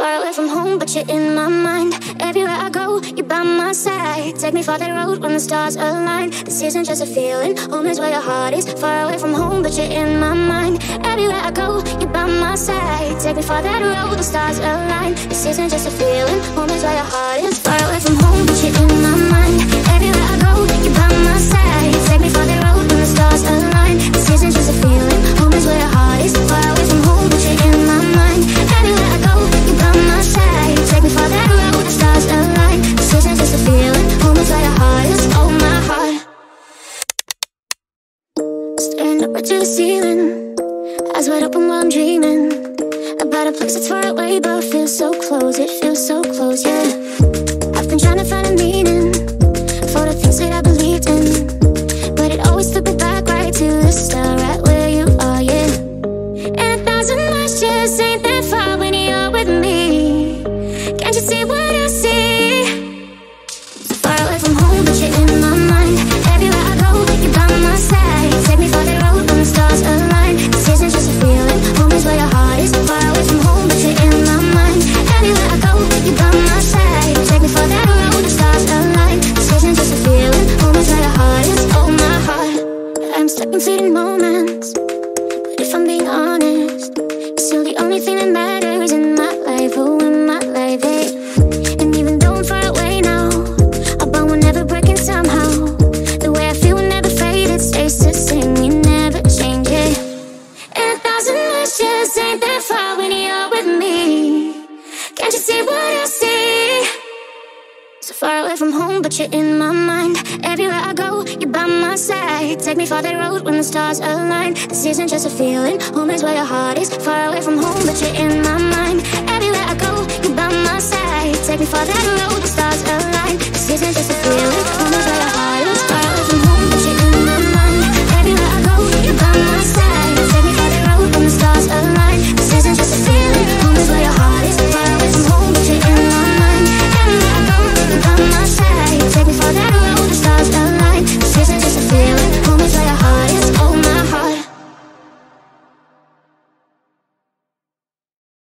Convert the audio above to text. far away from home, but you're in my mind. Everywhere I go, you're by my side. Take me far that road when the stars align. This isn't just a feeling, home is where your heart is. Far away from home, but you're in my mind. Everywhere I go, you're by my side. Take me far that road, the stars align. This isn't just a feeling, home is where your heart is. Far away from home, but you're in my mind. Everywhere I go, you're by my side. Take me far that road when the stars align. This isn't just a feeling, home is where your heart is. Far away from home, but you're in my mind. Everywhere I go, you're by my side. Take me far that road, the stars align. This isn't just a feeling, home is where your heart is. Oh, my heart. Staring up to the ceiling, eyes wide open while I'm dreaming about a place that's far away, but feels so close. It feels so close, yeah. I've been trying to find a meaning for the things that I believed in, but it always took me back right to the start, right where you are, yeah. And 1,000 miles just ain't that far when you're with me. Can't you see what I see? Far away from home, but you're in my mind. Everywhere I go, you're by my side. Take me far that road when the stars align. This isn't just a feeling, home is where your heart is. Far away from home, but you're in my mind. Everywhere I go, you're by my side. Take me far that road, the stars align. This isn't just a feeling, home is where your heart is. Oh, my heart. I'm stuck in fleeting moments, but if I'm being honest, it's still the only thing that matters in my life. Oh, in my life, hey. And even though I'm far away now, our bond will never break, and somehow the way I feel will never fade. It stays the same, we never change it. And 1,000 miles just ain't that far when you're with me. Can't you see what I see? So far away from home, but you're in my mind. Everywhere I go, you're by my side. Take me far that road when the stars align. This isn't just a feeling, home is where your heart is. Far away from home, but you're in my mind. Everywhere I go, you're by my side. Take me far that road.